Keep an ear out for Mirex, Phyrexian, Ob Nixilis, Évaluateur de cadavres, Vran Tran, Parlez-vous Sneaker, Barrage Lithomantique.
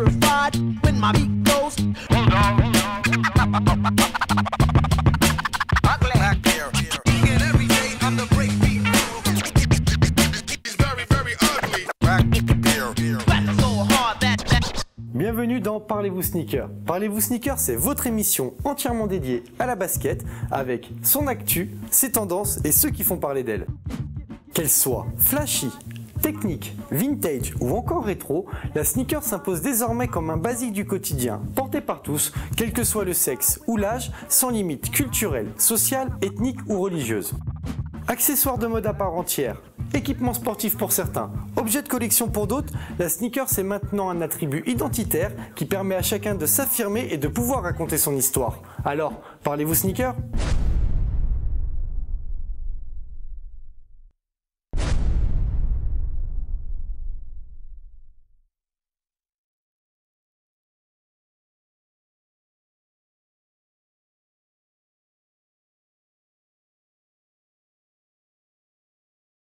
electrified when my beat goes. Hold on, hold on. I glad I care. And every day I'm the break beat. It's very, very ugly. That's so hard, that. Bienvenue dans Parlez-vous Sneaker. Parlez-vous Sneaker, c'est votre émission entièrement dédiée à la basket avec son actu, ses tendances et ceux qui font parler d'elle. Qu'elle soit flashy, technique, vintage ou encore rétro, la sneaker s'impose désormais comme un basique du quotidien, porté par tous, quel que soit le sexe ou l'âge, sans limite culturelle, sociale, ethnique ou religieuse. Accessoires de mode à part entière, équipements sportifs pour certains, objets de collection pour d'autres, la sneaker c'est maintenant un attribut identitaire qui permet à chacun de s'affirmer et de pouvoir raconter son histoire. Alors, parlez-vous sneaker ?